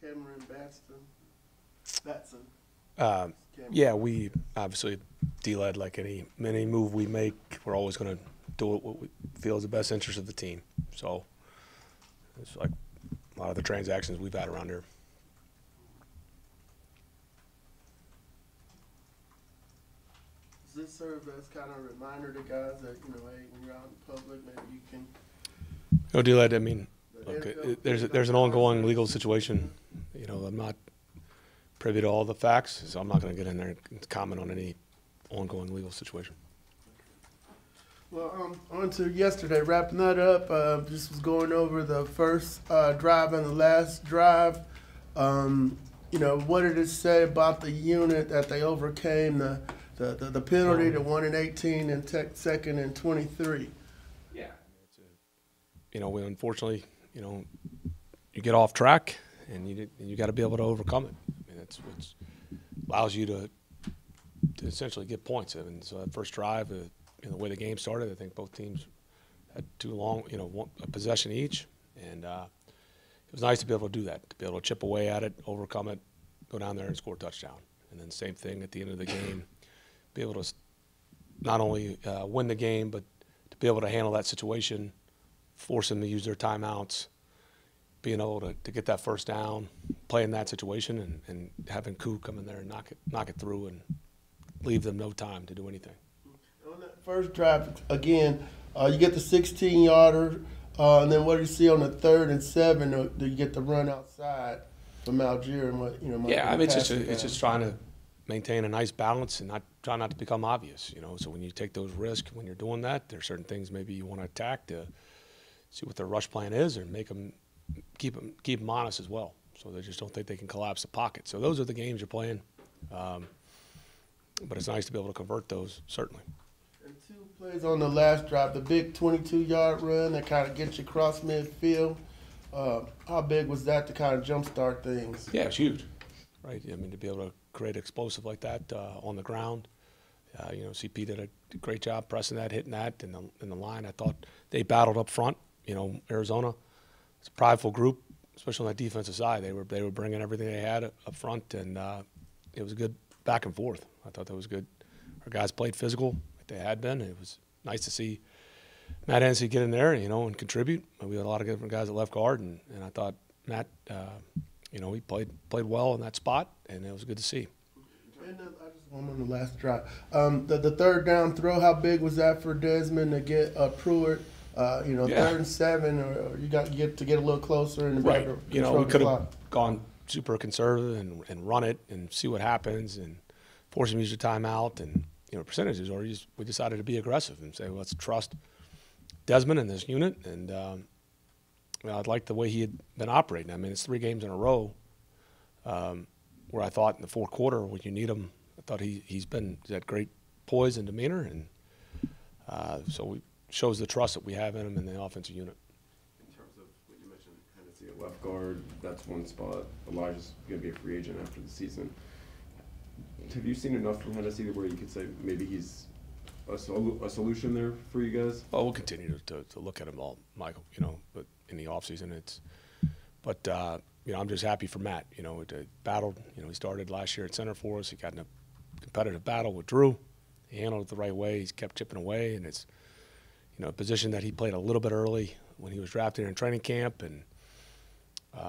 Cameron Batson. Yeah, we obviously D-led like any move we make, we're always going to do what we feel is the best interest of the team. So it's like a lot of the transactions we've had around here. Does this serve as kind of a reminder to guys that, you know, hey, when you're out in public, maybe you can – No, D-led, I mean, look, there's an ongoing legal situation. You know, I'm not privy to all the facts, so I'm not going to get in there and comment on any ongoing legal situation. Well, on to yesterday, wrapping that up. Just was going over the first drive and the last drive. You know, what did it say about the unit that they overcame the penalty to 1 and 18 and second and 23? Yeah. You know, we unfortunately, you know, you get off track and you got to be able to overcome it. I mean, that's what allows you to essentially get points. I mean, so that first drive, the way the game started, I think both teams had too long, you know, a possession each, and it was nice to be able to do that, to be able to chip away at it, overcome it, go down there and score a touchdown. And then same thing at the end of the game, be able to not only win the game, but to be able to handle that situation, force them to use their timeouts, being able to get that first down, play in that situation, and having Koo come in there and knock it through and leave them no time to do anything. On that first drive, again, you get the 16-yarder, and then what do you see on the 3rd and 7? Do you get the run outside from Algier? And what, you know, yeah, I mean, it's just trying to maintain a nice balance and try not to become obvious, you know. So when you take those risks, when you're doing that, there are certain things maybe you want to attack to see what their rush plan is and make them keep them honest as well. So they just don't think they can collapse the pocket. So those are the games you're playing, but it's nice to be able to convert those, certainly. Two plays on the last drive, the big 22-yard run that kind of gets you across midfield. How big was that to kind of jumpstart things? Yeah, it's huge, right? I mean, to be able to create explosive like that on the ground. You know, CP did a great job pressing that, hitting that, and in the line. I thought they battled up front. You know, Arizona, it's a prideful group, especially on that defensive side. They were bringing everything they had up front, and it was a good back and forth. I thought that was good. Our guys played physical. They had been. It was nice to see Matt Hennessy get in there, you know, and contribute. We had a lot of different guys at left guard, and I thought Matt, you know, he played well in that spot, and it was good to see. And I just one on the last drive, the third down throw. How big was that for Desmond to get Pruitt? You know, yeah. 3rd and 7, or you got to get a little closer in the right. Back, you know, we could have gone super conservative and run it and see what happens and force him to use your timeout and. You know, percentages, or we decided to be aggressive and say, well, let's trust Desmond in this unit. And you know, I'd like the way he had been operating. I mean, it's 3 games in a row where I thought in the 4th quarter when you need him, I thought he's had great poise and demeanor, and so it shows the trust that we have in him in the offensive unit. In terms of what you mentioned, Hennessy at left guard, that's one spot. Elijah's going to be a free agent after the season. Have you seen enough from Hennessy where you could say maybe he's a solution there for you guys? Oh, we'll continue to look at him all, Michael, you know, but in the offseason it's – but, you know, I'm just happy for Matt. You know, he battled. You know, he started last year at center for us. He got in a competitive battle with Drew. He handled it the right way. He's kept chipping away, and it's, you know, a position that he played a little bit early when he was drafted in training camp, and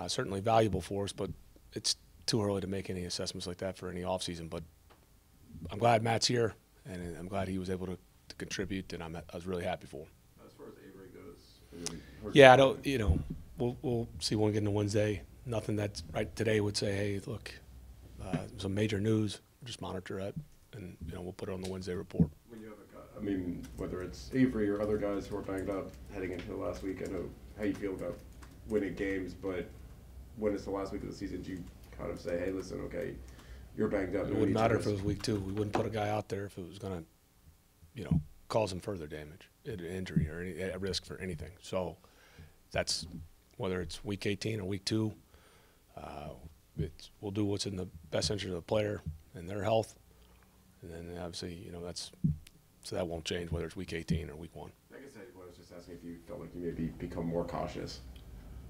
certainly valuable for us, but it's – too early to make any assessments like that for any offseason, but I'm glad Matt's here, and I'm glad he was able to contribute, and I was really happy for him. As far as Avery goes, yeah, I don't, you know, we'll see when we get into Wednesday. Nothing that's right today would say, hey, look, some major news. Just monitor it, and you know, we'll put it on the Wednesday report. When you have a guy, I mean, whether it's Avery or other guys who are banged up heading into the last week, I know how you feel about winning games, but when it's the last week of the season, do you kind of say, hey, listen, okay, you're banged up. It wouldn't matter if it was week 2. We wouldn't put a guy out there if it was going to, you know, cause him further damage, injury, or any at risk for anything. So that's whether it's week 18 or week 2, we'll do what's in the best interest of the player and their health. And then obviously, you know, that's so that won't change whether it's week 18 or week 1. I guess I was just asking if you felt like you maybe become more cautious.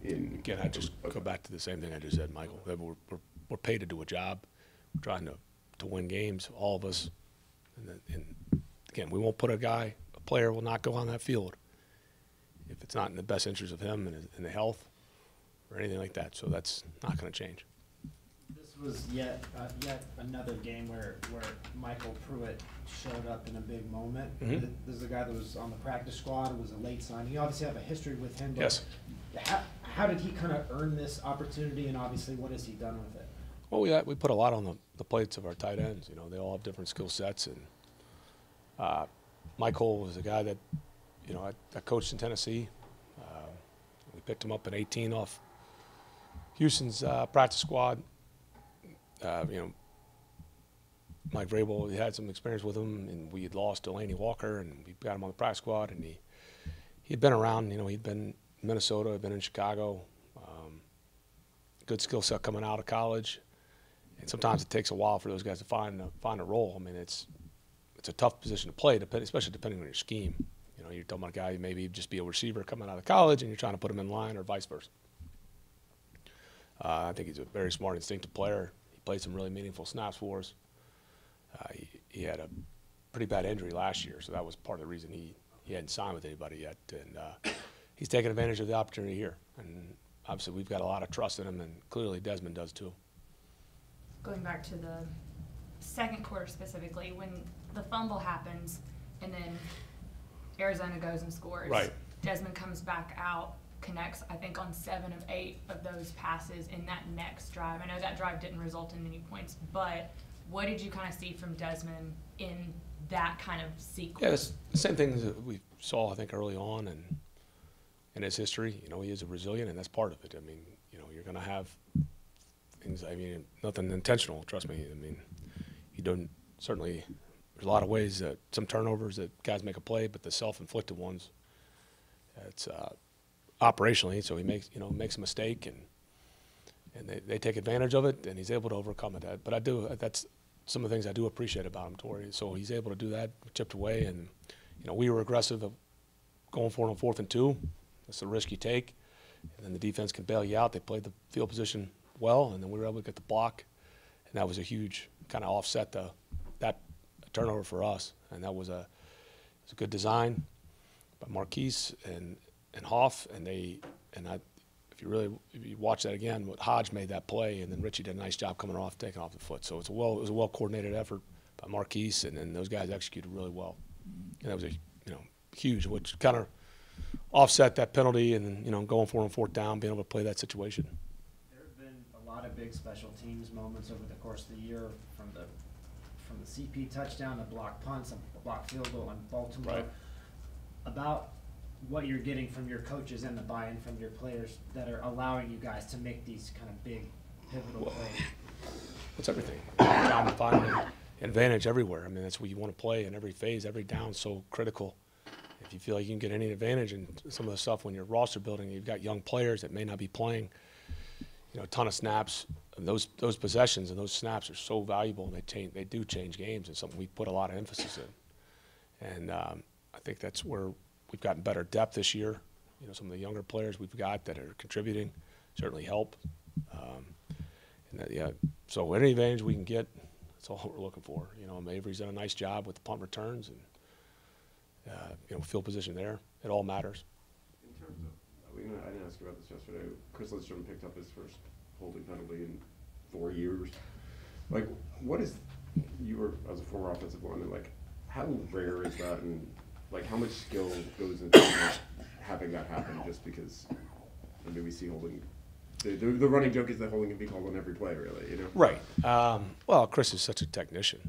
Again, I just go back to the same thing I just said, Michael. That we're paid to do a job. We're trying to win games, all of us. And again, we won't put a player will not go on that field if it's not in the best interest of him and the health or anything like that. So that's not going to change. This was yet another game where Michael Pruitt showed up in a big moment. Mm-hmm. This is a guy that was on the practice squad, was a late signing. You obviously have a history with him. But yes. How did he kind of earn this opportunity, and obviously what has he done with it? Well, we put a lot on the plates of our tight ends. You know, they all have different skill sets, and Michael was a guy that, you know, I coached in Tennessee. We picked him up at 18 off Houston's practice squad. You know, Mike Vrabel, we had some experience with him, and we had lost Delanie Walker, and we got him on the practice squad, and he had been around. You know, he'd been in Minnesota, had been in Chicago. Good skill set coming out of college. And sometimes it takes a while for those guys to find a role. I mean, it's a tough position to play, especially depending on your scheme. You know, you're talking about a guy who maybe just be a receiver coming out of college, and you're trying to put him in line, or vice versa. I think he's a very smart, instinctive player. He played some really meaningful snaps for us. He had a pretty bad injury last year, so that was part of the reason he hadn't signed with anybody yet. And he's taken advantage of the opportunity here. And obviously, we've got a lot of trust in him, and clearly Desmond does too. Going back to the second quarter specifically, when the fumble happens and then Arizona goes and scores, right. Desmond comes back out, connects, I think, on 7 of 8 of those passes in that next drive. I know that drive didn't result in any points, but what did you kind of see from Desmond in that kind of sequence? Yeah, it's the same thing that we saw, I think, early on in his history. You know, he is a resilient, and that's part of it. I mean, you know, you're going to have things. I mean, nothing intentional, trust me. I mean, he doesn't certainly – there's a lot of ways that some turnovers that guys make a play, but the self-inflicted ones, it's operationally. So he makes a mistake, and they take advantage of it, and he's able to overcome it. But that's some of the things I do appreciate about him, Torrey. So he's able to do that, chipped away, and you know we were aggressive of going for it on 4th and 2. That's a risk you take, and then the defense can bail you out. They played the field position well, and then we were able to get the block, and that was a huge kind of offset that turnover for us, and that was a good design by Marquise and Hoff, if you watch that again, what Hodge made that play, and then Richie did a nice job coming off, taking off the foot. So it was a well coordinated effort by Marquise, and then those guys executed really well, and that was huge, which kind of offset that penalty, and going for it on 4th down, being able to play that situation. There have been a lot of big special teams moments over the course of the year, from the CP touchdown, the block punts, a block field goal in Baltimore. Right. About what you're getting from your coaches and the buy-in from your players that are allowing you guys to make these kind of big, pivotal plays. It's everything. Trying to find an advantage everywhere. I mean, that's what you want to play in every phase. Every down's so critical. If you feel like you can get any advantage in some of the stuff when you're roster building, you've got young players that may not be playing, a ton of snaps. And those possessions and those snaps are so valuable, and they do change games, and something we put a lot of emphasis in. And I think that's where we've gotten better depth this year. You know, some of the younger players we've got that are contributing certainly help. So any advantage we can get, that's all we're looking for. You know, Avery's done a nice job with the punt returns and field position there. It all matters. In terms of, I didn't ask about this yesterday. Chris Lindstrom picked up his first holding penalty in 4 years. Like, as a former offensive lineman, like, how rare is that, and like how much skill goes into having that happen? Just because, we see holding. The running joke is that holding can be called on every play, really. Right. Well, Chris is such a technician,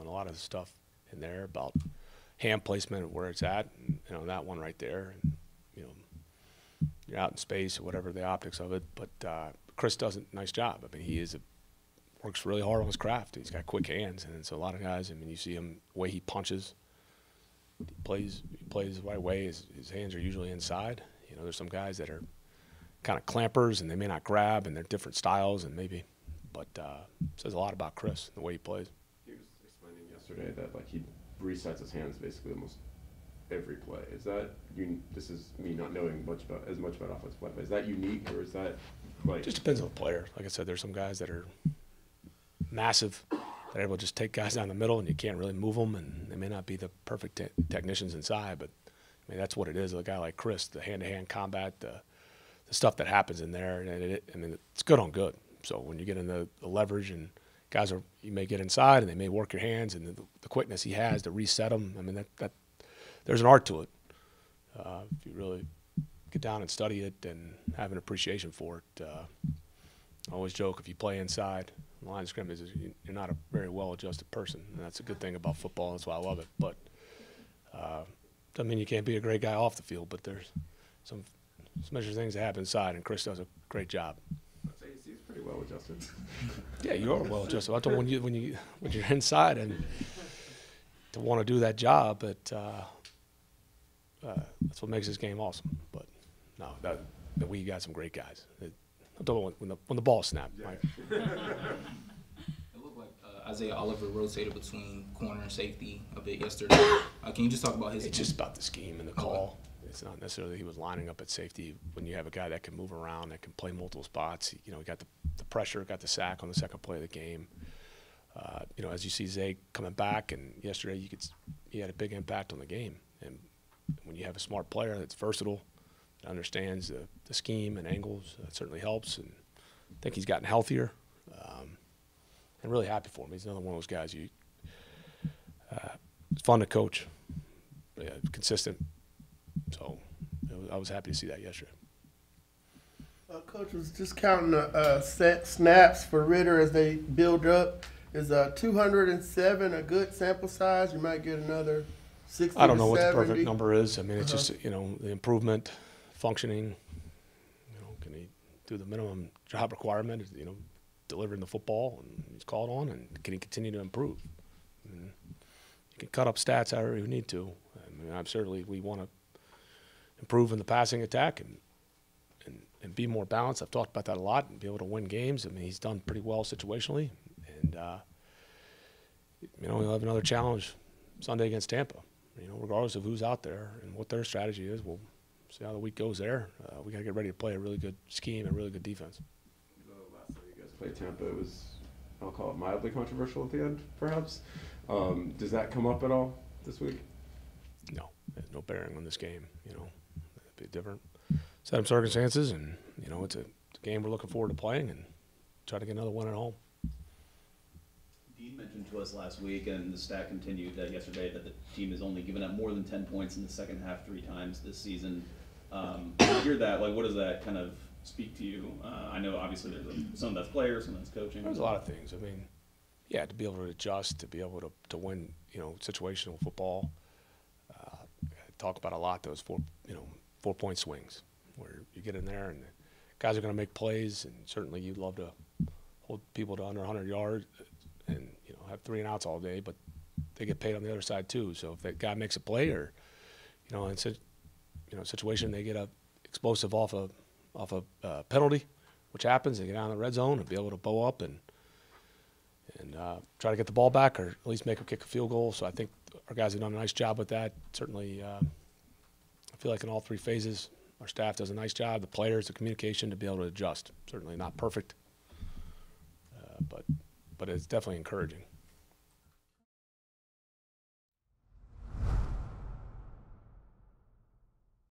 and a lot of the stuff in there about hand placement and where it's at, and, that one right there, and, you're out in space or whatever the optics of it, but Chris does a nice job. I mean, works really hard on his craft. He's got quick hands, and so a lot of guys, you see him, the way he punches, he plays the right way, his hands are usually inside. There's some guys that are kind of clampers, and they may not grab, and they're different styles, and maybe, but it says a lot about Chris and the way he plays. He was explaining yesterday that, like, he resets his hands basically almost every play. Is that this is me not knowing much about as much about offensive play, but is that unique or is that like? It just depends on the player. Like I said, there's some guys that are massive, that are able to just take guys down the middle and you can't really move them, and they may not be the perfect technicians inside, but I mean that's what it is. A guy like Chris, the hand-to-hand combat, the stuff that happens in there, and I mean it's good on good. So when you get in the leverage and guys are, you may get inside and they may work your hands, and the quickness he has to reset them. I mean, there's an art to it. If you really get down and study it and have an appreciation for it. I always joke, if you play inside the line of scrimmage, you're not a very well-adjusted person. And that's a good thing about football. That's why I love it. But doesn't mean you can't be a great guy off the field, but there's some extra things that happen inside, and Chris does a great job. Well adjusted. Yeah, you are well adjusted. I told when you're inside and to want to do that job, but that's what makes this game awesome. But no, that we got some great guys. I told him when the ball snapped. Yeah. Right? It looked like Isaiah Oliver rotated between corner and safety a bit yesterday. Can you just talk about his? It's just about the scheme and the call. It's not necessarily he was lining up at safety. When you have a guy that can move around, that can play multiple spots, you know, he got the pressure, got the sack on the second play of the game. You know, as you see Zay coming back, and yesterday he had a big impact on the game. And when you have a smart player that's versatile, that understands the scheme and angles, that certainly helps. And I think he's gotten healthier. I'm really happy for him. He's another one of those guys. It's fun to coach, yeah, consistent. So I was happy to see that yesterday. Coach was just counting the snaps for Ritter as they build up. Is 207 a good sample size? You might get another 60. I don't know what the perfect number is. I mean, it's just, you know, the improvement, functioning. You know, can he do the minimum job requirement? You know, delivering the football and he's called on, and can he continue to improve? I mean, you can cut up stats however you need to. I mean, we want to improve in the passing attack and be more balanced. I've talked about that a lot, and be able to win games. I mean, he's done pretty well situationally, and you know, he'll have another challenge Sunday against Tampa. You know, regardless of who's out there and what their strategy is, we'll see how the week goes there. We got to get ready to play a really good scheme and really good defense. Last time you guys played Tampa, it was, I'll call it mildly controversial at the end, perhaps. Does that come up at all this week? No, it has no bearing on this game. You know, different set of circumstances, and you know, it's a game we're looking forward to playing and try to get another one at home. Dean mentioned to us last week, and the stat continued yesterday, that the team has only given up more than 10 points in the second half 3 times this season. You hear that, like, what does that kind of speak to you? I know obviously there's some that's players, some that's coaching. There's a lot of things. I mean, yeah, to be able to adjust, to be able to win, you know, situational football. I talk about a lot those four-point swings, where you get in there and the guys are going to make plays, and certainly you'd love to hold people to under 100 yards and, you know, have 3 and outs all day, but they get paid on the other side too. So if that guy makes a play, or, you know, in a situation they get a explosive off a penalty, which happens, they get out of the red zone and be able to bow up and try to get the ball back, or at least make a kick a field goal. So I think our guys have done a nice job with that. Certainly, I feel like in all 3 phases, our staff does a nice job. The players, the communication, to be able to adjust. Certainly not perfect, but it's definitely encouraging.